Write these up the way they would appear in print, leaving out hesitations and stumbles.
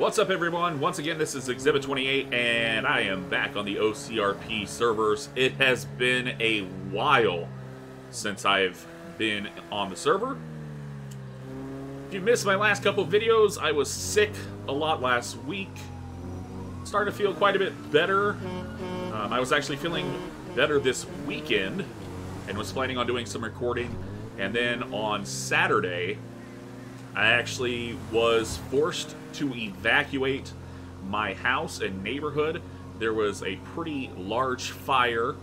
What's up, everyone? Once again, this is Exhibit 28, and I am back on the OCRP servers. It has been a while since I've been on the server. If you missed my last couple videos, I was sick a lot last week. Started to feel quite a bit better. I was actually feeling better this weekend and was planning on doing some recording. And then on Saturday, I actually was forced to evacuate my house and neighborhood. There was a pretty large fire,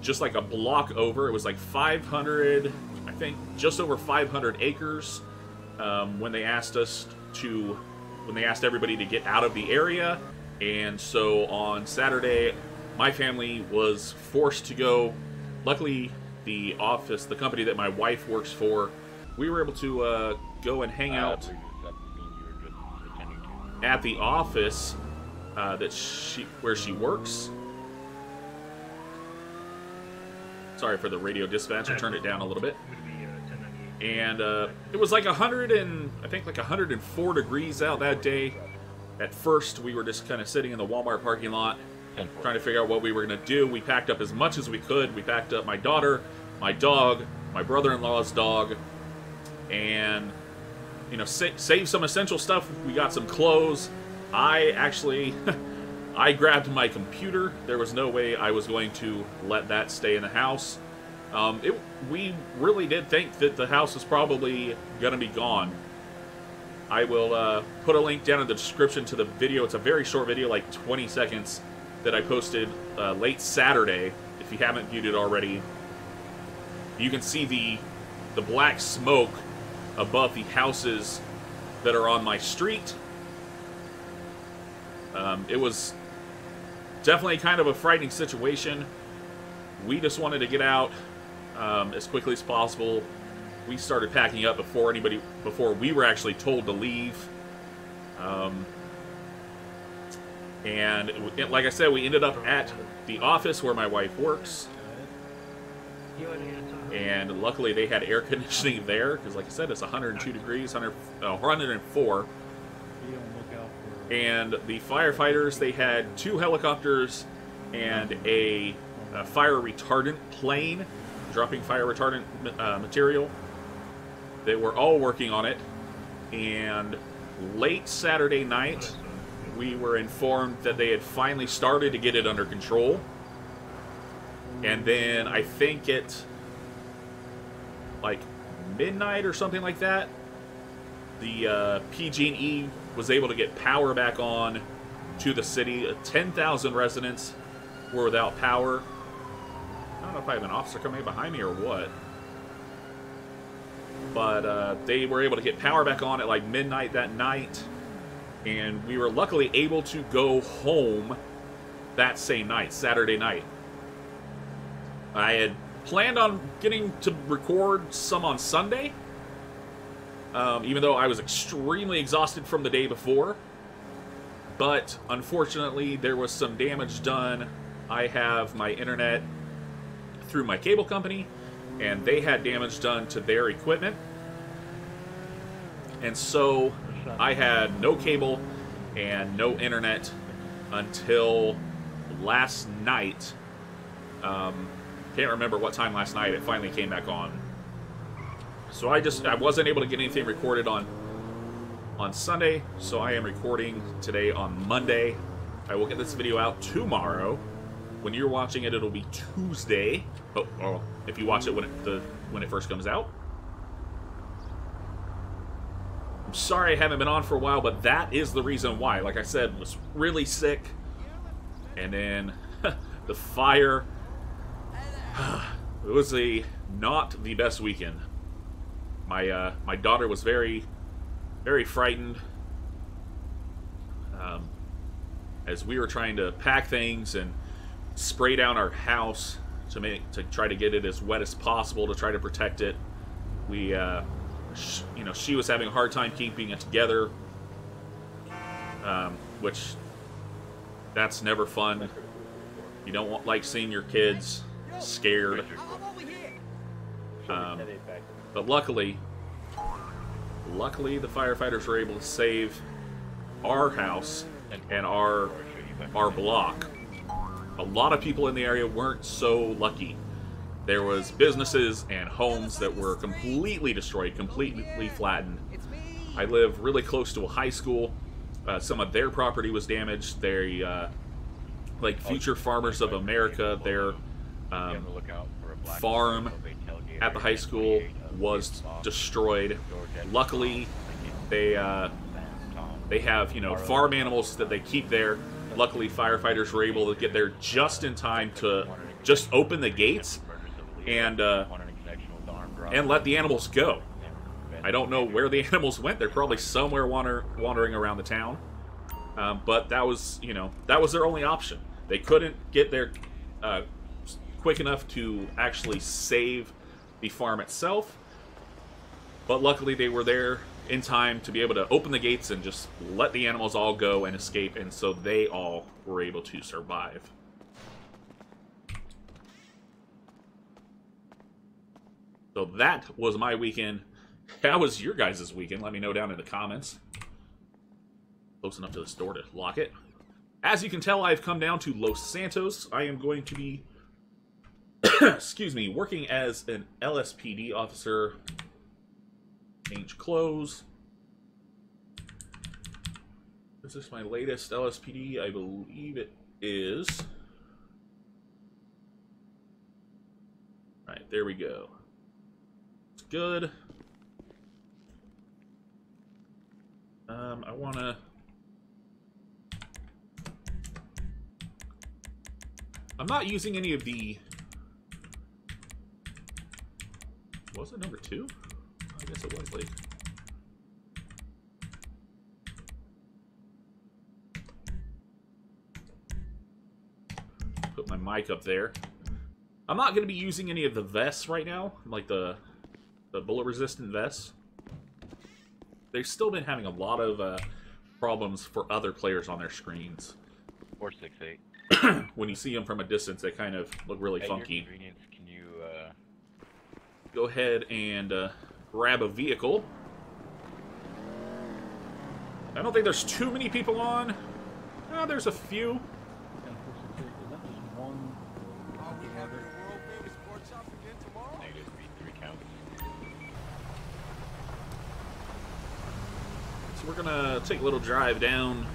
just like a block over. It was like 500, I think, just over 500 acres. When they asked us to, when they asked everybody to get out of the area, and so on Saturday, my family was forced to go. Luckily, the office, the company that my wife works for, we were able to go and hang out at the office where she works. Sorry for the radio dispatch. I turned it down a little bit. And it was like 104 degrees out that day. At first, we were just kind of sitting in the Walmart parking lot, trying to figure out what we were going to do. We packed up as much as we could. We packed up my daughter, my dog, my brother-in-law's dog, and, you know, save some essential stuff. We got some clothes. I actually, I grabbed my computer. There was no way I was going to let that stay in the house. We really did think that the house was probably going to be gone. I will put a link down in the description to the video. It's a very short video, like 20 seconds, that I posted late Saturday. If you haven't viewed it already, you can see the black smoke above the houses that are on my street. It was definitely kind of a frightening situation. We just wanted to get out as quickly as possible. We started packing up before we were actually told to leave. And it, like I said, we ended up at the office where my wife works. And luckily they had air conditioning there, because like I said, it's 102 degrees, 104. And the firefighters, they had two helicopters and a fire retardant plane, dropping fire retardant material. They were all working on it. And late Saturday night, we were informed that they had finally started to get it under control. And then I think it, like midnight or something like that, the PG&E was able to get power back on to the city. 10,000 residents were without power. I don't know if I have an officer coming behind me or what. But they were able to get power back on at like midnight that night. And we were luckily able to go home that same night, Saturday night. I had planned on getting to record some on Sunday, even though I was extremely exhausted from the day before. But unfortunately, there was some damage done. I have my internet through my cable company, and they had damage done to their equipment. And so I had no cable and no internet until last night. Can't remember what time last night it finally came back on. So I wasn't able to get anything recorded on Sunday, so I am recording today on Monday. I will get this video out tomorrow. When you're watching it, it'll be Tuesday. Oh, if you watch it when it first comes out. I'm sorry I haven't been on for a while, but that is the reason why. Like I said, was really sick, and then the fire. It was not the best weekend. My my daughter was very, very frightened as we were trying to pack things and spray down our house to try to get it as wet as possible to try to protect it. We, you know, she was having a hard time keeping it together, which that's never fun. You don't want seeing your kids scared, but luckily Luckily, the firefighters were able to save our house and our block. A lot of people in the area weren't so lucky. There was businesses and homes that were completely destroyed, completely flattened. I live really close to a high school. Some of their property was damaged. They, like Future Farmers of America, their farm at the high school was destroyed. Luckily, they have, you know, farm animals that they keep there. Luckily, firefighters were able to get there just in time to just open the gates and let the animals go. I don't know where the animals went. They're probably somewhere wandering around the town. But that was, you know, that was their only option. They couldn't get there quick enough to actually save the farm itself. But luckily they were there in time to be able to open the gates and just let the animals all go and escape. And so they all were able to survive. So that was my weekend. How was your guys' weekend? Let me know down in the comments. Close enough to this door to lock it. As you can tell, I've come down to Los Santos. I am going to be, excuse me, working as an LSPD officer. Change clothes. Is this my latest LSPD? I believe it is. All right, there we go. It's good. I want to I'm not using any of the was it number 2? I guess it was like put my mic up there. I'm not going to be using any of the vests right now, like the bullet resistant vests. They've still been having a lot of problems for other players on their screens. 468. When you see them from a distance, they kind of look really funky. Can you go ahead and grab a vehicle? I don't think there's too many people on. There's a few. We're gonna take a little drive down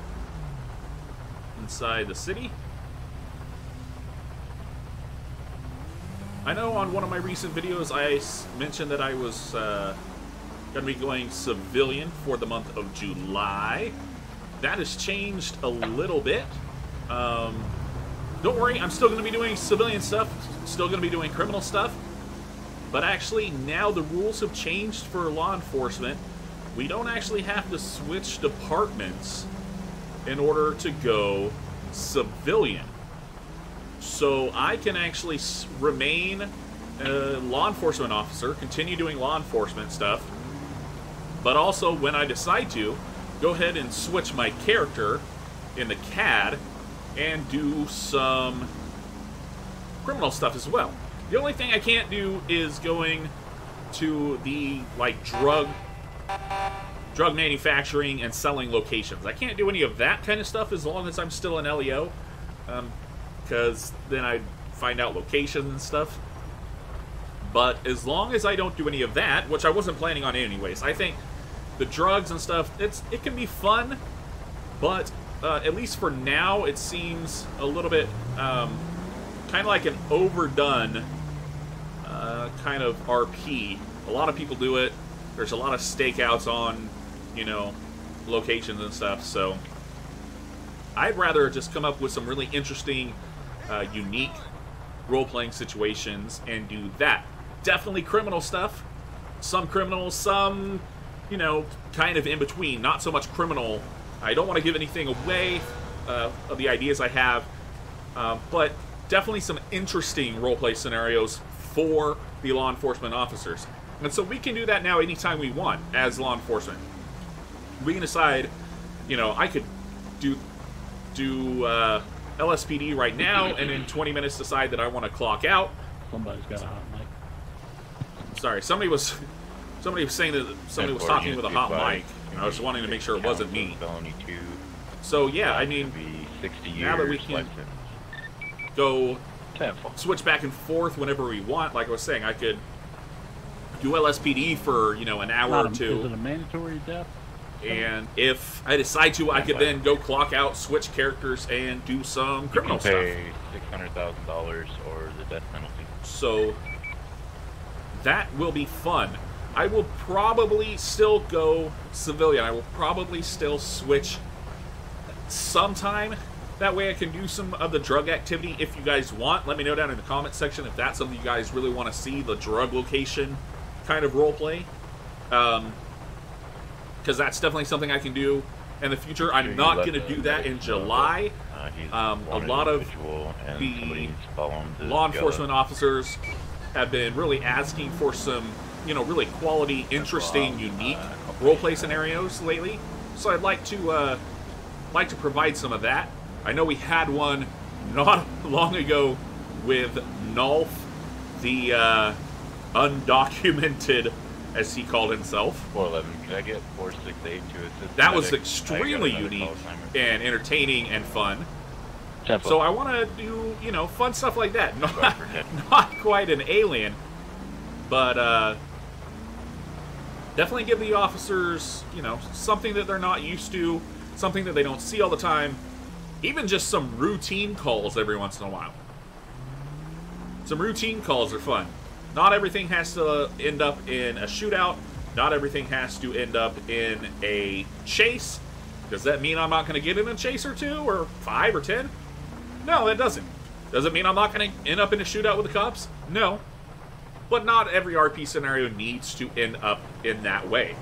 inside the city. I know on one of my recent videos I mentioned that I was gonna be going civilian for the month of July. That has changed a little bit. Don't worry, I'm still gonna be doing civilian stuff, still gonna be doing criminal stuff, but actually now the rules have changed for law enforcement. We don't actually have to switch departments in order to go civilian. So I can actually remain a law enforcement officer, continue doing law enforcement stuff, but also when I decide to, go ahead and switch my character in the CAD and do some criminal stuff as well. The only thing I can't do is going to the, like, drug manufacturing and selling locations. I can't do any of that kind of stuff as long as I'm still an LEO, because then I find out locations and stuff. But as long as I don't do any of that, which I wasn't planning on anyways, I think the drugs and stuff, it can be fun, but at least for now, it seems a little bit kind of like an overdone kind of RP. A lot of people do it. There's a lot of stakeouts on, you know, locations and stuff, so I'd rather just come up with some really interesting, unique role-playing situations and do that. Definitely criminal stuff. Some criminal, some, you know, kind of in between. Not so much criminal. I don't want to give anything away of the ideas I have, but definitely some interesting role-play scenarios for the law enforcement officers. And so we can do that now anytime we want as law enforcement. We can decide, you know, I could do LSPD right now and in 20 minutes decide that I want to clock out. Somebody's got a hot mic. Sorry, somebody was Somebody was saying that somebody was talking with a hot mic, and I was wanting to make sure it wasn't me. So yeah, I mean, now that we can go switch back and forth whenever we want, like I was saying, I could do LSPD for, you know, an hour or two. Is it a mandatory death? And if I decide to, I could then go clock out, switch characters, and do some criminal stuff. Pay $600,000 or the death penalty. So that will be fun. I will probably still go civilian. I will probably still switch sometime. That way I can do some of the drug activity if you guys want. Let me know down in the comment section if that's something you guys really want to see, the drug location kind of roleplay. Because that's definitely something I can do in the future. I'm not going to do that in July. A lot of the law enforcement officers have been really asking for some, you know, really quality, interesting, unique roleplay scenarios lately. So I'd like to provide some of that. I know we had one not long ago with Nolf, the undocumented, as he called himself. 411. Could I get 468 to assist? That was extremely unique and entertaining and fun. Temple. So I want to do, you know, fun stuff like that. Not quite an alien, but definitely give the officers, you know, something that they're not used to, something that they don't see all the time, even just some routine calls every once in a while. Some routine calls are fun. Not everything has to end up in a shootout. Not everything has to end up in a chase. Does that mean I'm not going to get in a chase or two or five or ten? No, that doesn't. Does it mean I'm not going to end up in a shootout with the cops? No. But not every RP scenario needs to end up in that way.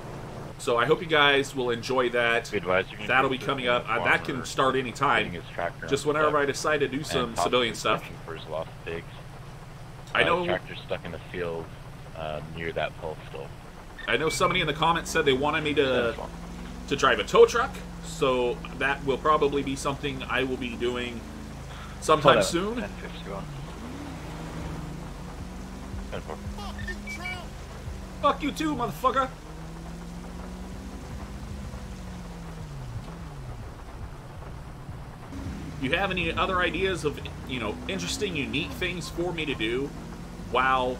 So I hope you guys will enjoy that. That'll be coming up. That can start any time. Just whenever I decide to do some civilian stuff. I know tractor stuck in the field near that pole still. I know somebody in the comments said they wanted me to drive a tow truck, so that will probably be something I will be doing sometime soon. 1051. 10-4. Fuck you too, motherfucker. You have any other ideas of, you know, interesting, unique things for me to do while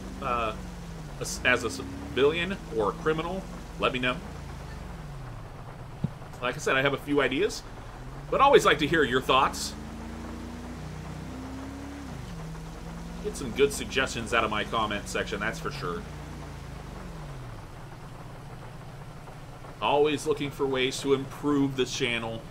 as a civilian or a criminal? Let me know. Like I said, I have a few ideas, but I always like to hear your thoughts. Get some good suggestions out of my comment section, that's for sure. Always looking for ways to improve the channel.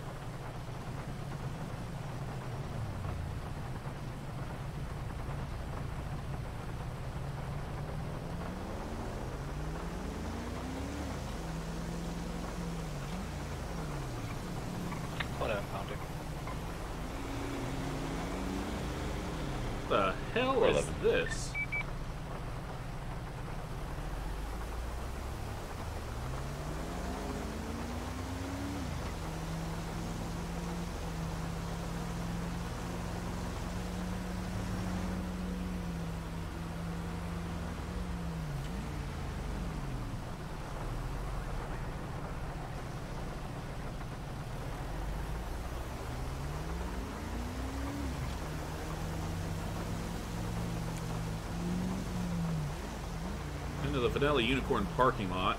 The Vanilla Unicorn parking lot,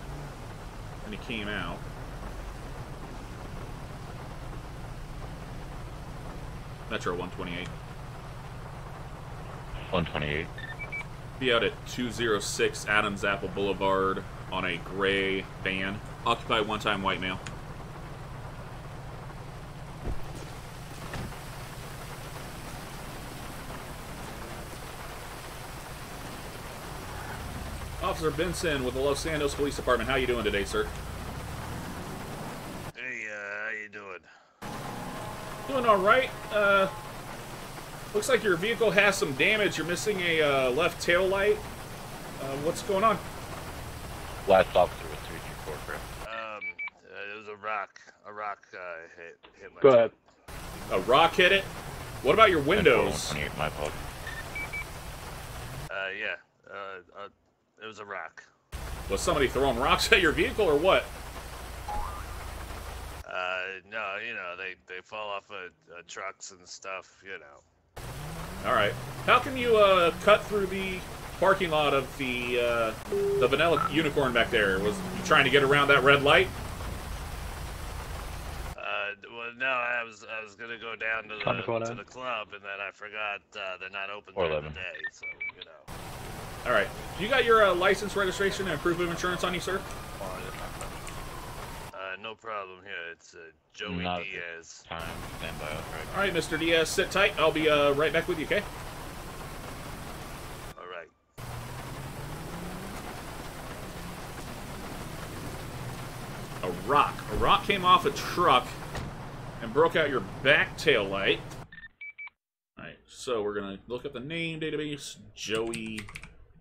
and he came out. Metro 128. 128. Be out at 206 Adams Apple Boulevard on a gray van. Occupied one-time white male. Officer Benson with the Los Santos Police Department. How you doing today, sir? Hey, how you doing? Doing all right. Looks like your vehicle has some damage. You're missing a left tail light. What's going on? Last officer was 324, correct? It was a rock. A rock hit my. Go ahead. A rock hit it. What about your windows? My fault. Yeah. It was a rock. Was somebody throwing rocks at your vehicle or what? No, you know, they fall off of trucks and stuff, you know. Alright. How can you cut through the parking lot of the vanilla unicorn back there? Was you trying to get around that red light? Well, no, I was gonna go down to the club, and then I forgot they're not open during the day, so, you know. Alright. You got your license, registration, and proof of insurance on you, sir? No problem here. It's Joey Diaz. Alright, Mr. Diaz, sit tight. I'll be right back with you, okay? Alright. A rock. A rock came off a truck and broke out your back tail light. Alright, so we're going to look up the name database. Joey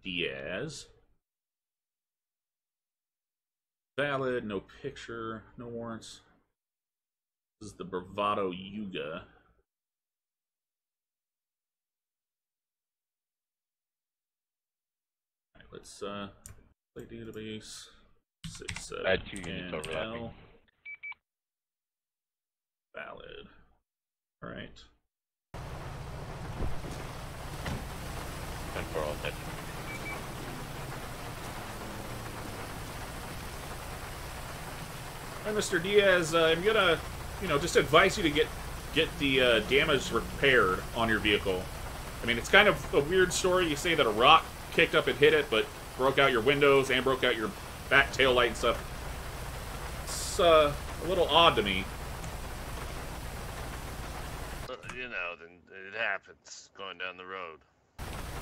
Diaz. Valid, no picture, no warrants. This is the Bravado Yuga. All right, let's play database. 6, 7, add 2 units overlapping. Valid. All right. And for all that. Hi, Mr. Diaz, I'm gonna, you know, just advise you to get the damage repaired on your vehicle. I mean, it's kind of a weird story. You say that a rock kicked up and hit it, but broke out your windows and broke out your back tail light and stuff. It's a little odd to me. Well, you know, then it happens going down the road.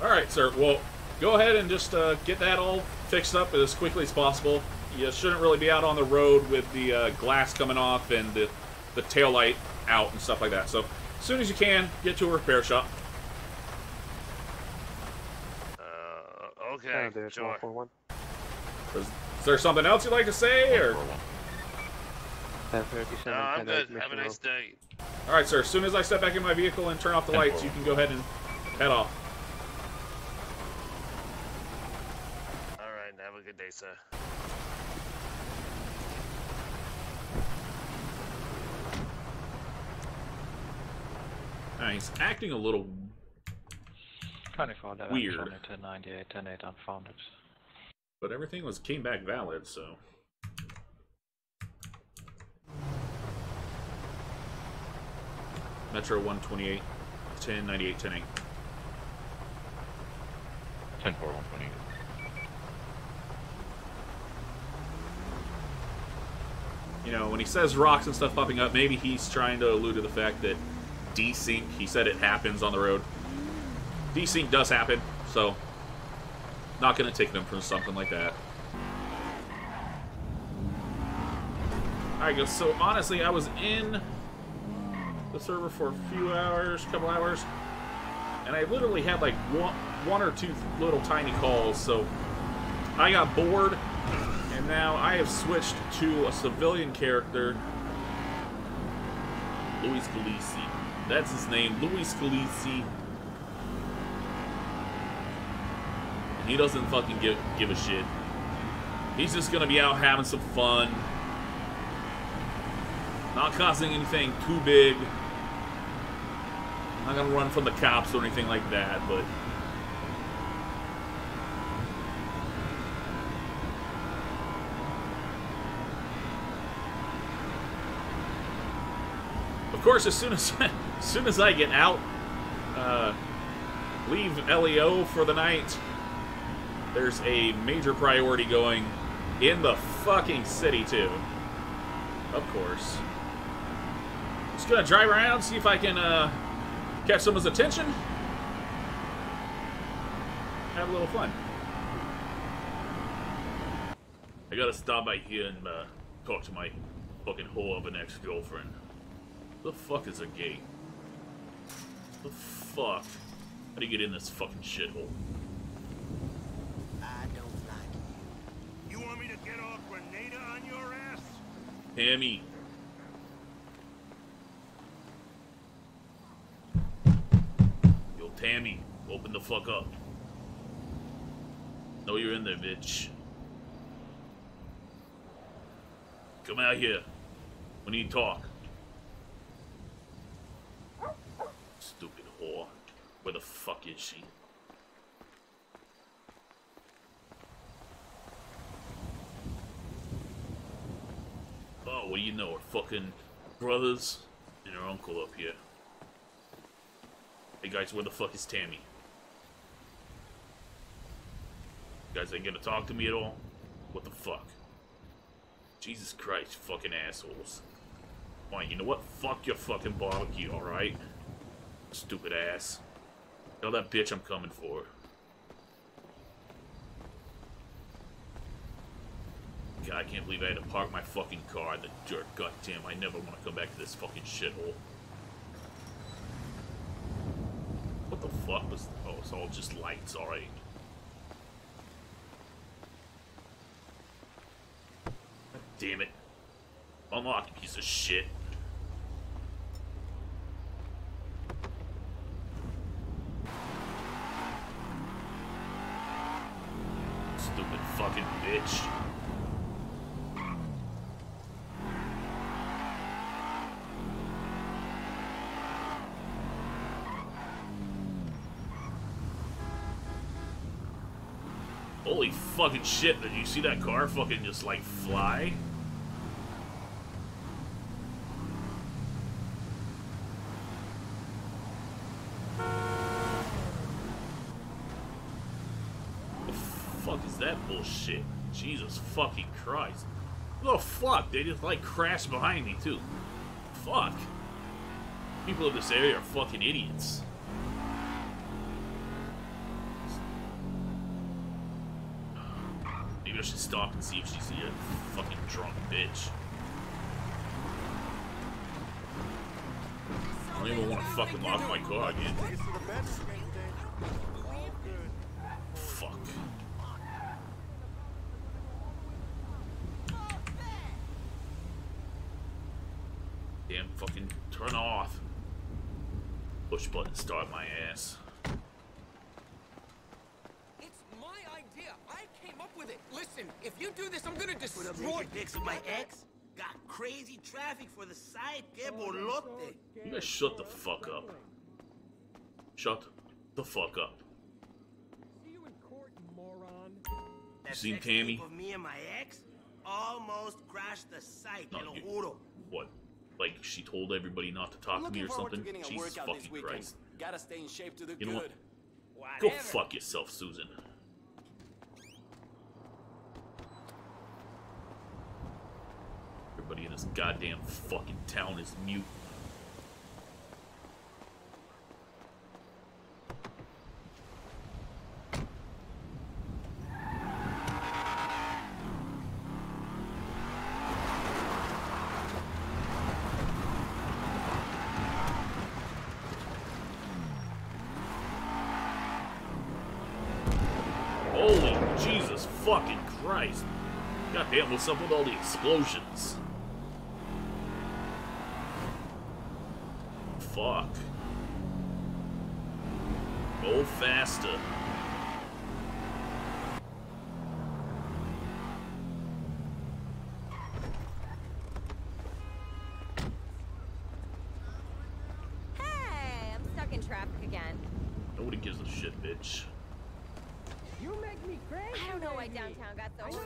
All right, sir. Well, go ahead and just get that all fixed up as quickly as possible. You shouldn't really be out on the road with the glass coming off and the taillight out and stuff like that. So, as soon as you can, get to a repair shop. Okay, sure. Is there something else you'd like to say, or...? No, I'm good. Have a nice day. Alright, sir. As soon as I step back in my vehicle and turn off the lights, you can go ahead and head off. Alright, have a good day, sir. He's acting a little 24, 11, weird. 10, 98, 10, 8, unfounded. But everything came back valid, so. Metro 128, 10, 98, 10, 8. 10, 4, 128. You know, when he says rocks and stuff popping up, maybe he's trying to allude to the fact that desync, he said it happens on the road. Desync does happen, so not going to take them from something like that. Alright, so honestly, I was in the server for a few hours, couple hours, and I literally had like one or two little tiny calls, so I got bored, and now I have switched to a civilian character, Luis Galici. That's his name, Luis Galici. He doesn't fucking give a shit. He's just gonna be out having some fun. Not causing anything too big. Not gonna run from the cops or anything like that, but... Of course, as soon as I get out, leave LEO for the night, there's a major priority going in the fucking city, too. Of course. Just gonna drive around, see if I can catch someone's attention. Have a little fun. I gotta stop by here and talk to my fucking whore of an ex-girlfriend. The fuck is a gate? The fuck? How do you get in this fucking shithole? I don't like you. You want me to get all Grenada on your ass? Hammy. Yo, Tammy, open the fuck up. No, you're in there, bitch. Come out here. We need to talk. Stupid whore. Where the fuck is she? Oh, what do you know? Her fucking brothers and her uncle up here. Hey guys, where the fuck is Tammy? You guys ain't gonna talk to me at all? What the fuck? Jesus Christ, fucking assholes. Alright, you know what? Fuck your fucking barbecue, alright? Stupid ass. Tell that bitch I'm coming for her. God, I can't believe I had to park my fucking car in the dirt. God damn, I never want to come back to this fucking shithole. What the fuck was... Oh, it's all just lights, alright. Damn it. Unlock, you piece of shit. Stupid fucking bitch. Holy fucking shit, did you see that car fucking just like fly? Shit. Jesus fucking Christ. Oh fuck, they just like crashed behind me too. Fuck. People of this area are fucking idiots. Maybe I should stop and see if she's a fucking drunk bitch. I don't even want to fucking lock my car again. Fuck. Fucking turn off. Push button, start my ass. It's my idea. I came up with it. Listen, if you do this, I'm gonna destroy dicks of my ex. Got crazy traffic for the side. You guys shut the fuck up. Shut the fuck up. See you in court, moron. You seen Tammy? Me and my ex almost crashed the site. What? Like, she told everybody not to talk to me or something? Jesus fucking Christ. Gotta stay in shape to the good. You know what? Whatever. Go fuck yourself, Susan. Everybody in this goddamn fucking town is mute. What's up with all the explosions? Fuck. Go faster. Hey, I'm stuck in traffic again. Nobody gives a shit, bitch. You make me crazy. I don't know why downtown got so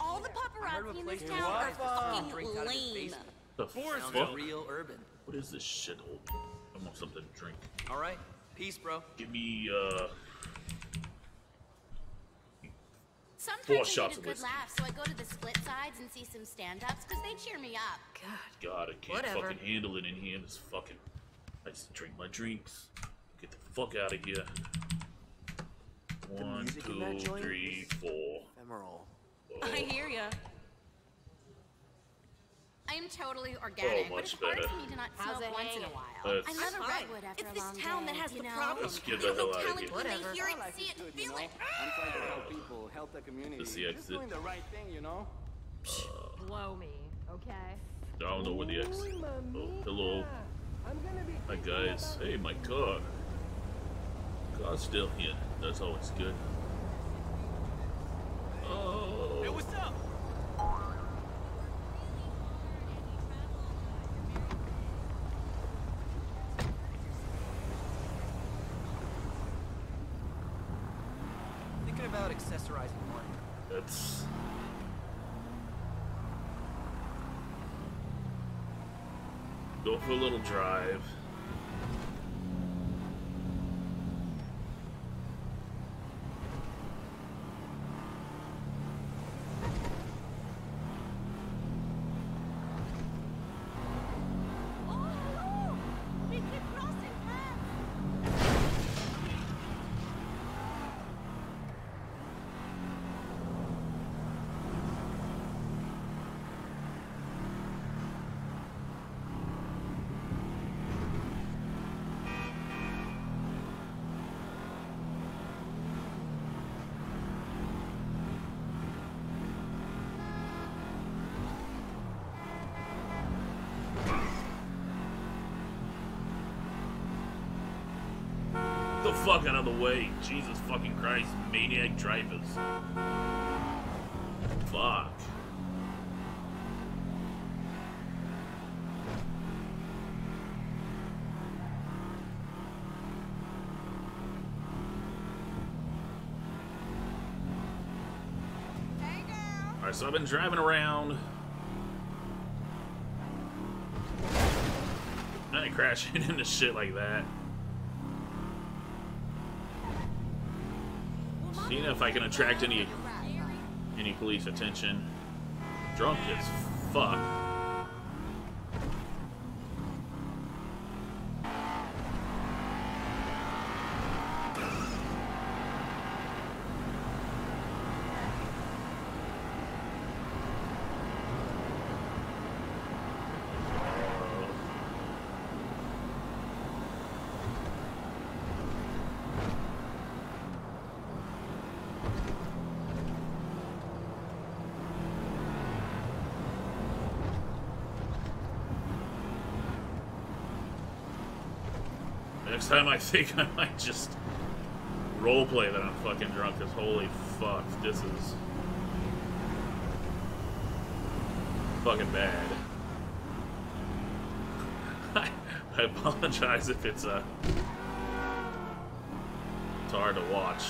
all the paparazzi in this town are fucking lame. The fuck? Real urban. What is this shithole? I want something to drink. All right, peace, bro. Give me sometimes 4 shots of whiskey. Laugh, so I go to the split sides and see some stand-ups because they cheer me up. God, I can't fucking handle it in here. This fucking. I just drink my drinks. Get the fuck out of here. 1, 2, 3, 4. Ephemeral. I hear ya. I am totally organic, but it's hard for me to not smoke once in a while. I love a redwood after a long day. It's this town that has the problem. Let's get the hell out of here. Whatever. Hear it, see it, feel it. I'm trying to help people, help the community. Just doing the right thing, you know? Blow me, okay? I don't know where the exit is. Oh, hello. Hi, guys. Hey, my car. Car's still here. That's always good. Oh. Hey, what's up? about accessorizing one? That's... Go for a little drive. Fuck out of the way. Jesus fucking Christ, maniac drivers. Fuck. Hey, girl. All right, so I've been driving around. I ain't crashing into shit like that. You know, if I can attract any police attention. Drunk as fuck. Next time I think I might just roleplay that I'm fucking drunk, because holy fuck, this is fucking bad. I apologize if it's hard to watch.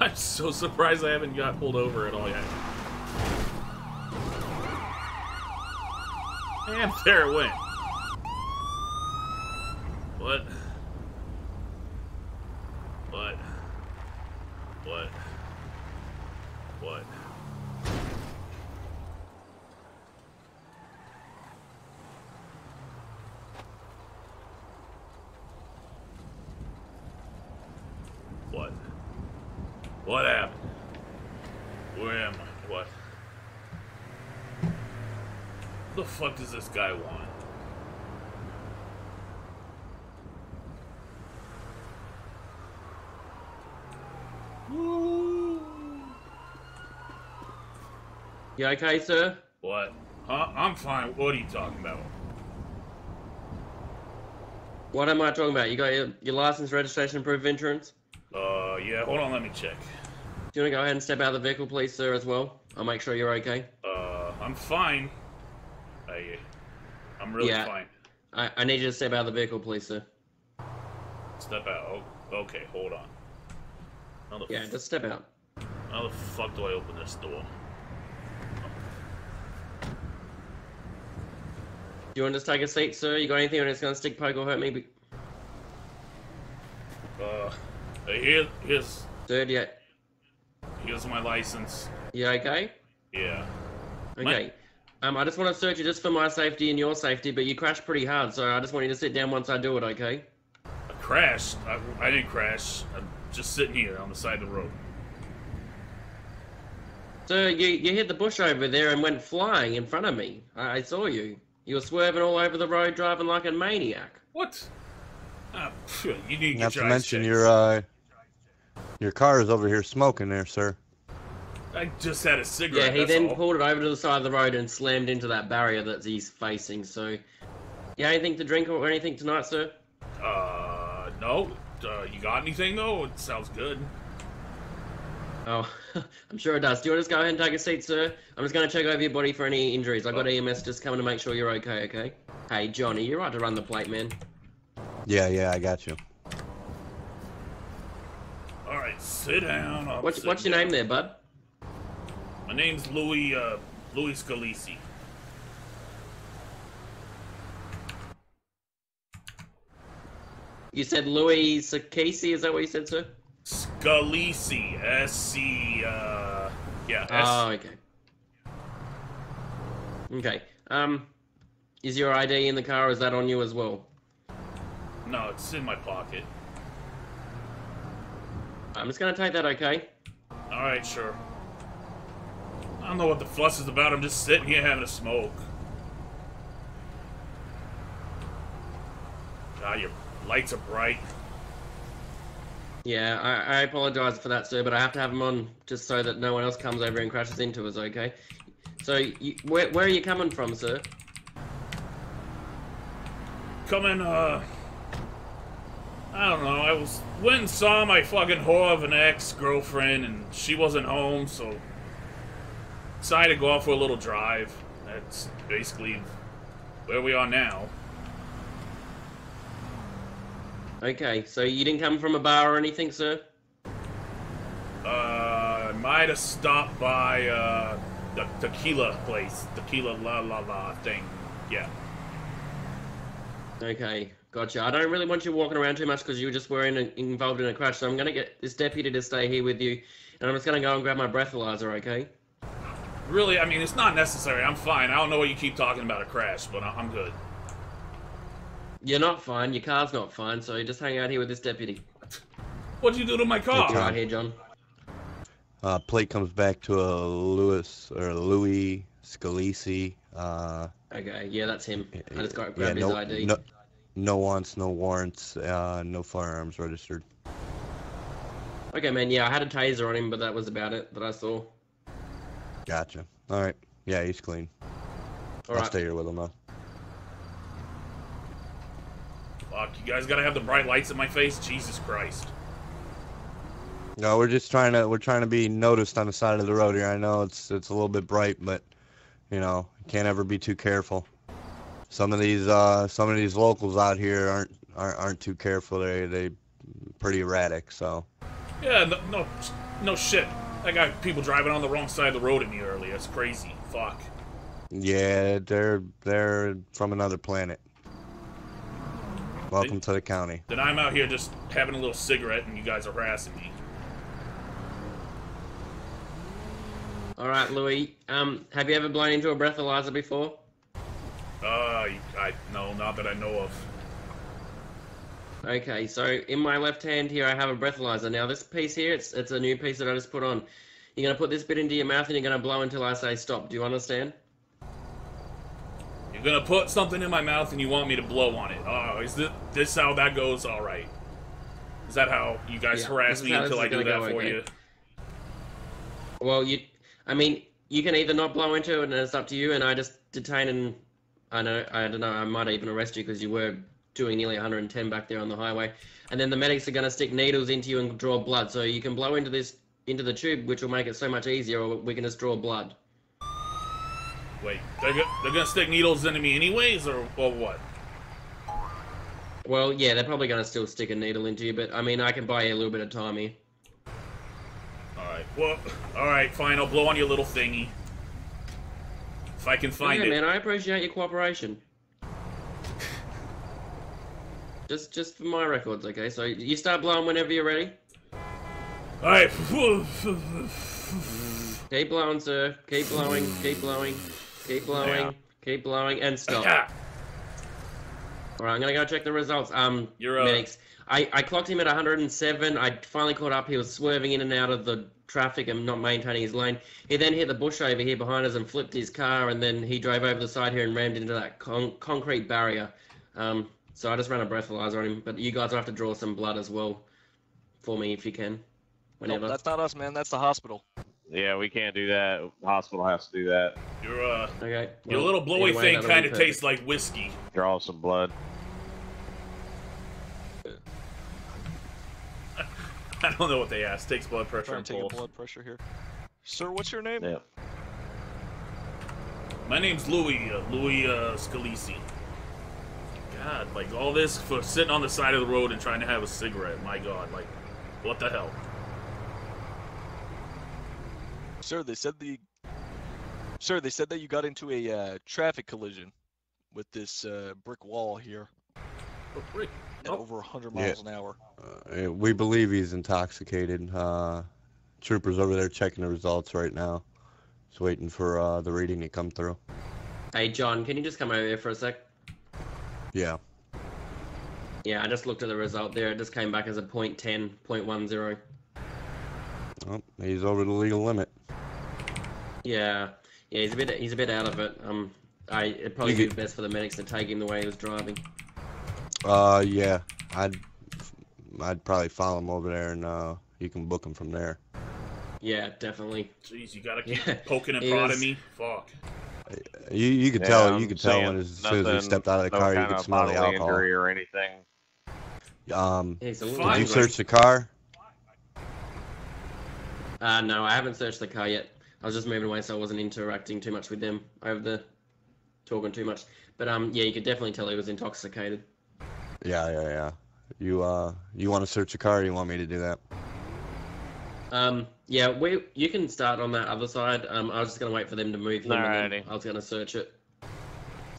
I'm so surprised I haven't got pulled over at all yet. And there it went. What? What? What? What? What happened? Where am I? What? What the fuck does this guy want? You okay, sir? What? Huh? I'm fine. What are you talking about? What am I talking about? You got your license, registration, proof of insurance? Yeah, hold on, let me check. Do you want to go ahead and step out of the vehicle, please, sir, as well? I'll make sure you're okay. I'm fine. I'm really fine. I need you to step out of the vehicle, please, sir. Step out. Oh, okay, hold on. How the yeah, just step out. How the fuck do I open this door? Oh. Do you want to just take a seat, sir? You got anything on a stick, poke, or hurt me? Here's... Dude, yeah. Here's my license. You okay? Yeah. Okay. I just want to search you just for my safety and your safety, but you crashed pretty hard, so I just want you to sit down once I do it, okay? I crashed? I didn't crash. I'm just sitting here on the side of the road. So you hit the bush over there and went flying in front of me. I saw you. You were swerving all over the road, driving like a maniac. What? Phew, you need not to mention checks. Your car is over here smoking there, sir. I just had a cigarette. Yeah, he then pulled it over to the side of the road and slammed into that barrier that he's facing. So, you got anything to drink or anything tonight, sir? No. You got anything though? It sounds good. Oh, I'm sure it does. Do you want to just go ahead and take a seat, sir? I'm just going to check over your body for any injuries. I've got EMS just coming to make sure you're okay. Okay. Hey, Johnny, you're right to run the plate, man. Yeah, I got you. All right, sit down. What's your name there, bud? My name's Louis, Louis Scalisi. You said Louis Scalisi, is that what you said, sir? Scalisi, S-C, yeah, S. Oh, okay. Okay, is your ID in the car, or is that on you as well? No, it's in my pocket. I'm just gonna take that, okay? Alright, sure. I don't know what the fuss is about, I'm just sitting here having a smoke. God, your lights are bright. Yeah, I apologize for that, sir, but I have to have them on just so that no one else comes over and crashes into us, okay? So, where are you coming from, sir? Coming, I don't know, I went and saw my fucking whore of an ex-girlfriend, and she wasn't home, so... Decided to go off for a little drive. That's basically where we are now. Okay, so you didn't come from a bar or anything, sir? I might have stopped by the tequila place. Tequila la la la thing. Yeah. Okay, gotcha. I don't really want you walking around too much because you were just involved in a crash, so I'm going to get this deputy to stay here with you, and I'm just going to go and grab my breathalyzer, okay? Really, I mean, it's not necessary. I'm fine. I don't know why you keep talking about a crash, but I'm good. You're not fine. Your car's not fine, so you just hang out here with this deputy. What'd you do to my car? It's right here, John. Plate comes back to a Louis Scalisi. Okay, yeah, that's him. I just got grabbed his ID. No wants, no warrants, no firearms registered. Okay, man, yeah, I had a taser on him, but that was about it that I saw. Gotcha. Alright. Yeah, he's clean. All right. I'll stay here with him, though. Fuck, you guys gotta have the bright lights in my face? Jesus Christ. No, we're just trying to be noticed on the side of the road here. I know it's a little bit bright, but, you know, can't ever be too careful. Some of these locals out here aren't too careful. They pretty erratic, so. Yeah, no shit. I got people driving on the wrong side of the road at me earlier. That's crazy. Fuck. Yeah, they're from another planet. Welcome to the county. Then I'm out here just having a little cigarette and you guys are harassing me. Alright, Louis. Have you ever blown into a breathalyzer before? No, not that I know of. Okay, so in my left hand here, I have a breathalyzer. Now this piece here, it's a new piece that I just put on. You're going to put this bit into your mouth and you're going to blow until I say stop. Do you understand? You're going to put something in my mouth and you want me to blow on it. Oh, is this how that goes? All right. Is that how you guys harass me until I do that for you? Well, you can either not blow into it and it's up to you, and I just detain and, I don't know, I might even arrest you because you were doing nearly 110 back there on the highway, and then the medics are going to stick needles into you and draw blood. So you can blow into the tube, which will make it so much easier, or we can just draw blood. Wait, they're going to stick needles into me anyways, or what? Well, yeah, they're probably gonna still stick a needle into you, but I mean, I can buy you a little bit of time here. Alright, well, alright, fine, I'll blow on your little thingy. If I can find it. Yeah, man, I appreciate your cooperation. Just for my records, okay? So you start blowing whenever you're ready. Alright. Keep blowing, sir. Keep blowing, keep blowing, keep blowing, yeah. Keep blowing, and stop. Yeah. Alright, I'm gonna go check the results. You're up. Medics. I clocked him at 107. I finally caught up. He was swerving in and out of the traffic and not maintaining his lane. He then hit the bush over here behind us and flipped his car, and then he drove over the side here and rammed into that concrete barrier. So I just ran a breathalyzer on him, but you guys will have to draw some blood as well for me if you can, whenever. Nope, that's not us, man. That's the hospital. Yeah, we can't do that. The hospital has to do that. Okay. Well, your little blowy thing kind of tastes like whiskey. Draw some blood. I don't know what they asked. Takes blood pressure and pulse. Blood pressure here. Sir, what's your name? Yeah. My name's Louis. Louis Scalisi. God, like, all this for sitting on the side of the road and trying to have a cigarette. My God, like, what the hell? Sir, they said that you got into a traffic collision with this brick wall here. Oh, brick. At over 100 miles an hour. We believe he's intoxicated. Troopers over there checking the results right now. Just waiting for the reading to come through. Hey, John, can you just come over here for a sec? Yeah. Yeah, I just looked at the result there. It just came back as a .10, .10. Oh, he's over the legal limit. Yeah, yeah, he's a bit out of it. It'd probably be best for the medics to take him the way he was driving. Yeah, I'd probably follow him over there, and you can book him from there. Yeah, definitely. Jeez, you gotta keep poking and prodding me. Fuck. You could tell. You could tell when as soon as he stepped out of the car, you could smell the alcohol or anything. Did you search the car? No, I haven't searched the car yet. I was just moving away, so I wasn't interacting too much with them over the talking too much. But yeah, you could definitely tell he was intoxicated. Yeah. You want to search the car? Or you want me to do that? Yeah, you can start on that other side. I was just gonna wait for them to move him, and then I was gonna search it.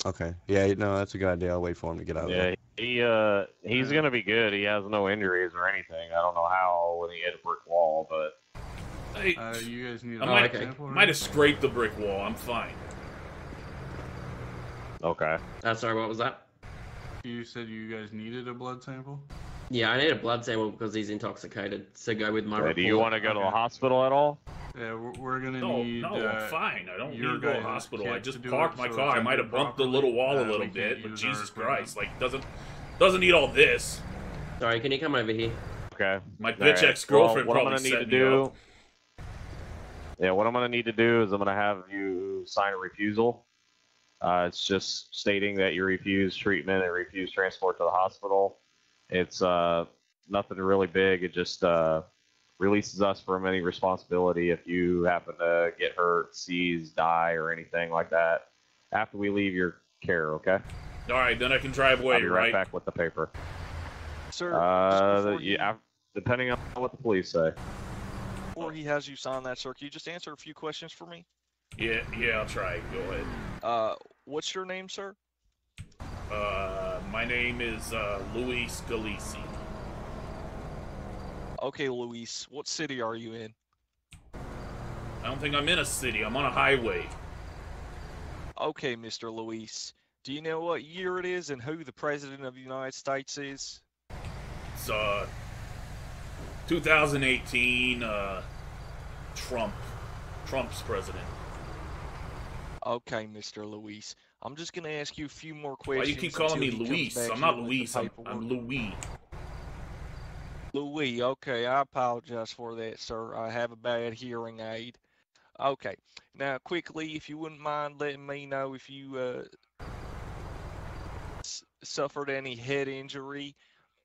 Okay. Yeah, no, that's a good idea. I'll wait for him to get out of there. He's gonna be good. He has no injuries or anything. I don't know how when he hit a brick wall, but. Hey, you guys need. I might have scraped the brick wall. I'm fine. Okay. Sorry, what was that? You said you guys needed a blood sample? Yeah, I need a blood sample because he's intoxicated. So go with my report. Do you want to go to the hospital at all? Yeah, we're gonna need. No, I'm fine. I don't need to go to the hospital. I just parked my car. I might have bumped the little wall a little bit, but Jesus Christ, like, doesn't need all this. Sorry, can you come over here? Okay. My bitch ex-girlfriend probably set me up. Yeah, what I'm gonna need to do is I'm gonna have you sign a refusal. It's just stating that you refuse treatment and refuse transport to the hospital. It's nothing really big. It just releases us from any responsibility if you happen to get hurt, seize, die, or anything like that after we leave your care, okay? All right, then I can drive away, right? I'll be right back with the paper. Sir, yeah, depending on what the police say. Or he has you sign that, sir. Can you just answer a few questions for me? Yeah, I'll try. Go ahead. What's your name, sir? My name is Louis Scalisi. Okay, Luis, what city are you in? I don't think I'm in a city. I'm on a highway. Okay, Mr. Luis, do you know what year it is and who the President of the United States is? It's 2018, Trump's president. Okay, Mr. Luis. I'm just gonna ask you a few more questions. Why you keep calling me Luis? I'm not Luis. I'm Louis. Louis. Okay, I apologize for that, sir. I have a bad hearing aid. Okay. Now, quickly, if you wouldn't mind letting me know if you suffered any head injury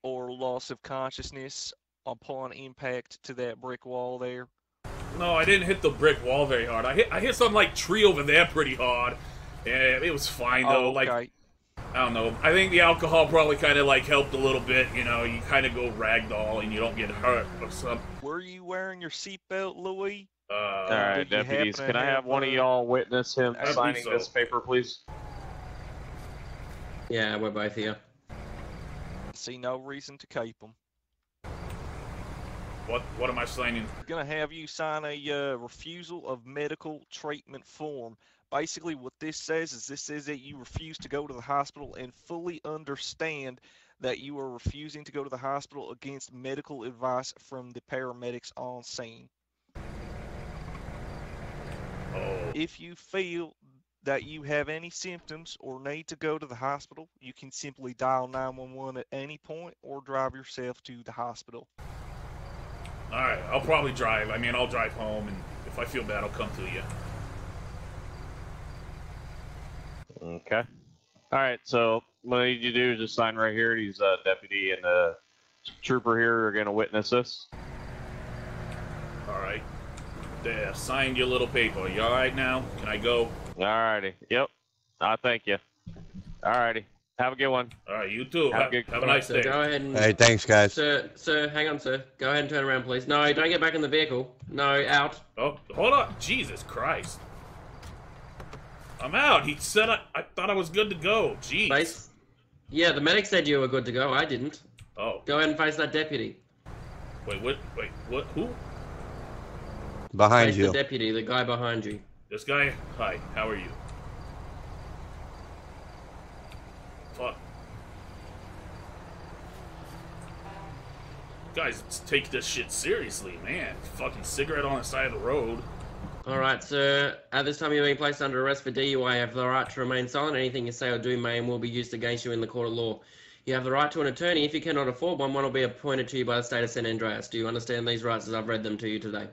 or loss of consciousness upon impact to that brick wall there. No, I didn't hit the brick wall very hard. I hit some like tree over there pretty hard. Yeah, it was fine though. Okay. Like I don't know. I think the alcohol probably kind of like helped a little bit. You know, you kind of go ragdoll and you don't get hurt or something. Were you wearing your seatbelt, Louis? All right, deputies, can I have one of y'all witness him signing this paper, please? Yeah, we're both here. See no reason to keep him. What am I signing? I'm gonna have you sign a refusal of medical treatment form. Basically, what this says is that you refuse to go to the hospital and fully understand that you are refusing to go to the hospital against medical advice from the paramedics on scene. Oh. If you feel that you have any symptoms or need to go to the hospital, you can simply dial 911 at any point or drive yourself to the hospital. All right, I'll probably drive. I mean, I'll drive home, and if I feel bad, I'll come to you. Okay. All right, so what I need you to do is just sign right here. These deputy and the trooper here are going to witness this. All right. There, signed your little paper. You all right now? Can I go? All righty. Yep. I thank you. All righty. Have a good one. All right, you too. Have a nice day. Go ahead and... Hey, thanks, guys. Sir, hang on, sir. Go ahead and turn around, please. No, don't get back in the vehicle. No, out. Oh, hold on. Jesus Christ. I'm out. He said I thought I was good to go. Jeez. Face... Yeah, the medic said you were good to go. I didn't. Oh. Go ahead and face that deputy. Wait, what? Wait, what? Who? Behind you. The deputy, the guy behind you. This guy? Hi, how are you? Fuck. Guys, take this shit seriously, man. Fucking cigarette on the side of the road. Alright, sir. At this time, you're being placed under arrest for DUI. You have the right to remain silent. Anything you say or do may and will be used against you in the court of law. You have the right to an attorney. If you cannot afford one, one will be appointed to you by the state of San Andreas. Do you understand these rights as I've read them to you today?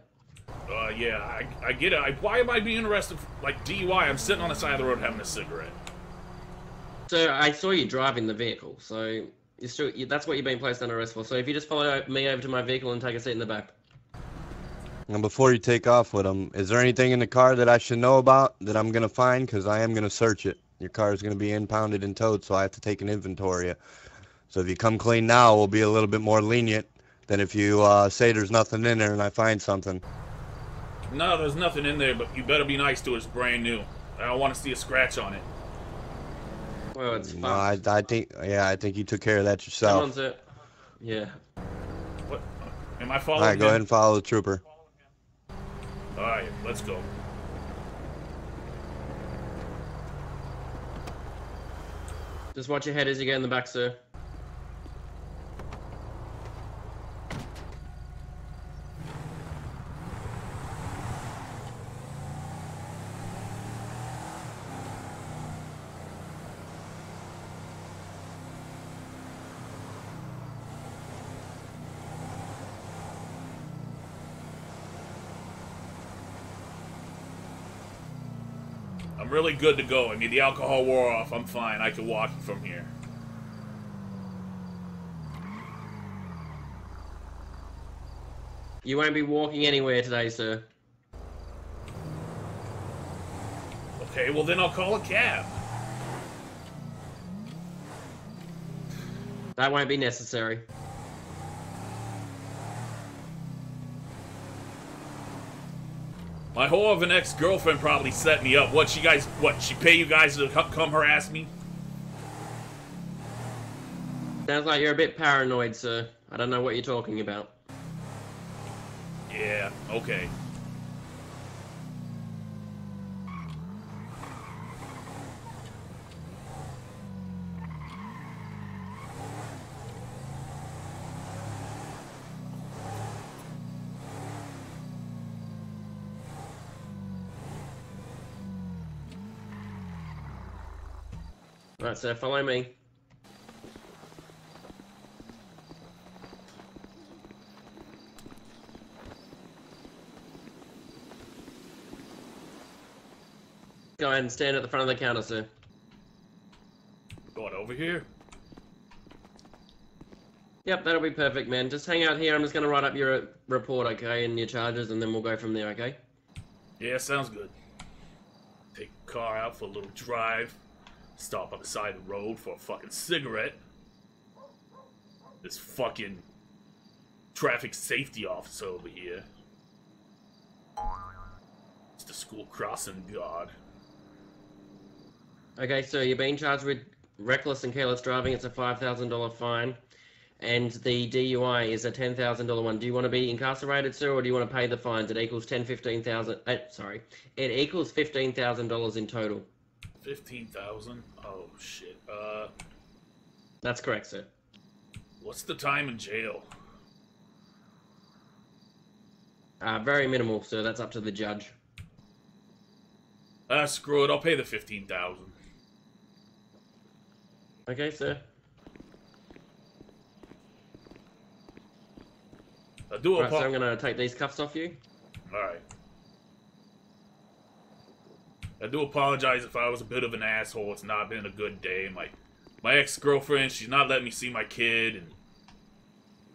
Yeah, I get it. Why am I being arrested for, like, DUI? I'm sitting on the side of the road having a cigarette. So I saw you driving the vehicle, so that's what you're being placed under arrest for. So if you just follow me over to my vehicle and take a seat in the back. And before you take off with him, is there anything in the car that I should know about that I'm going to find? Because I am going to search it. Your car is going to be impounded and towed, so I have to take an inventory. So if you come clean now, we'll be a little bit more lenient than if you say there's nothing in there and I find something. No, there's nothing in there, but you better be nice to it. It's brand new. I don't want to see a scratch on it. Well, it's fine. No, I think you took care of that yourself. Someone's it. Yeah. What? Am I following? All right, go ahead and follow the trooper. All right, let's go. Just watch your head as you get in the back, sir. I'm really good to go. I mean, the alcohol wore off. I'm fine. I can walk from here. You won't be walking anywhere today, sir. Okay, well then I'll call a cab. That won't be necessary. My whore of an ex-girlfriend probably set me up. What, she pay you guys to come harass me? Sounds like you're a bit paranoid, sir. I don't know what you're talking about. Yeah, okay. Right, sir, follow me. Go ahead and stand at the front of the counter, sir. Going over here? Yep, that'll be perfect, man. Just hang out here. I'm just going to write up your report, okay, and your charges, and then we'll go from there, okay? Yeah, sounds good. Take the car out for a little drive. Stop on the side of the road for a fucking cigarette. This fucking traffic safety officer over here. It's the school crossing guard. Okay, so you're being charged with reckless and careless driving. It's a $5,000 fine. And the DUI is a $10,000 one. Do you want to be incarcerated, sir, or do you want to pay the fines? It equals $15,000 in total. 15,000? Oh, shit. That's correct, sir. What's the time in jail? Very minimal, sir. That's up to the judge. Screw it. I'll pay the 15,000. Okay, sir. Right, so I'm going to take these cuffs off you. Alright. I do apologize if I was a bit of an asshole. It's not been a good day. My ex-girlfriend, she's not letting me see my kid, and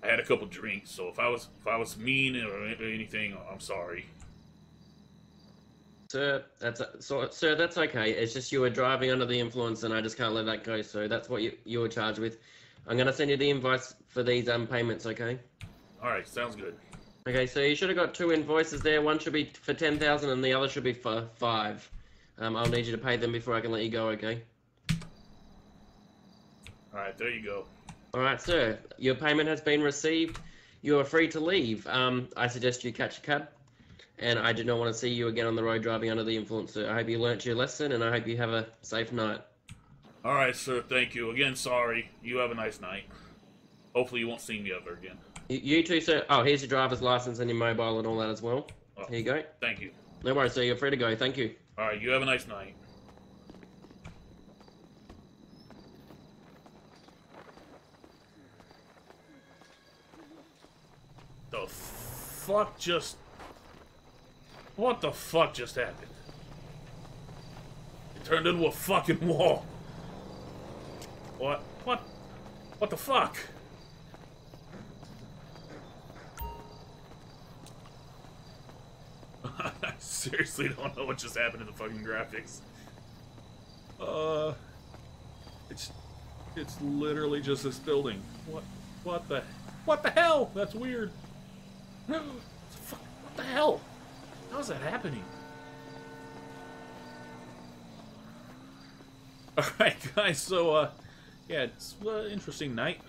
I had a couple drinks. So if I was mean or anything, I'm sorry. Sir, that's okay. It's just you were driving under the influence, and I just can't let that go. So that's what you were charged with. I'm going to send you the invoice for these payments, okay? Alright, sounds good. Okay, so you should have got two invoices there. One should be for $10,000 and the other should be for $5,000. I'll need you to pay them before I can let you go, okay? Alright, there you go. Alright, sir. Your payment has been received. You are free to leave. I suggest you catch a cab. And I do not want to see you again on the road driving under the influence, sir. I hope you learnt your lesson and I hope you have a safe night. Alright, sir. Thank you. Again, sorry. You have a nice night. Hopefully you won't see me ever again. You too, sir. Oh, here's your driver's license and your mobile and all that as well. Oh, here you go. Thank you. No worries, sir. You're free to go. Thank you. All right. You have a nice night. The fuck just... What the fuck just happened? It turned into a fucking wall. What? What? What the fuck? I seriously don't know what just happened to the fucking graphics. It's literally just this building. What the hell? That's weird. What the hell? How's that happening? Alright, guys, so, yeah, it's an interesting night.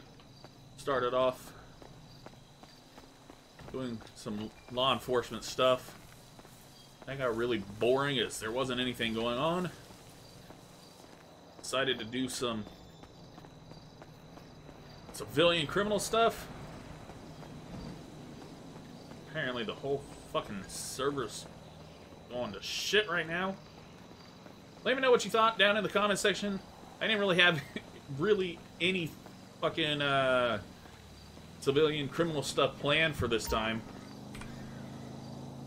Started off doing some law enforcement stuff. That got really boring as there wasn't anything going on. Decided to do some civilian criminal stuff. Apparently the whole fucking server's going to shit right now. Let me know what you thought down in the comment section. I didn't really have any fucking civilian criminal stuff planned for this time.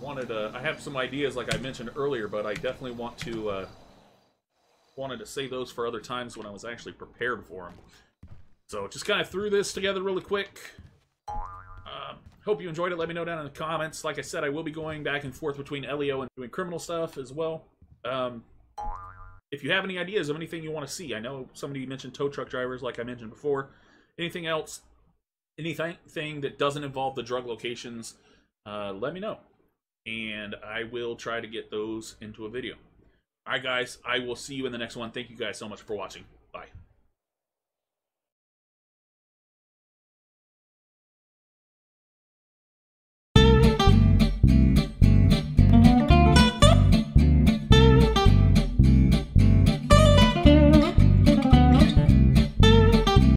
I have some ideas like I mentioned earlier, but I definitely wanted to save those for other times when I was actually prepared for them. So just kind of threw this together really quick. Hope you enjoyed it. Let me know down in the comments. Like I said, I will be going back and forth between LEO and doing criminal stuff as well. If you have any ideas of anything you want to see, I know somebody mentioned tow truck drivers like I mentioned before. Anything else, anything that doesn't involve the drug locations, let me know. And I will try to get those into a video. All right, guys, I will see you in the next one. Thank you guys so much for watching. Bye.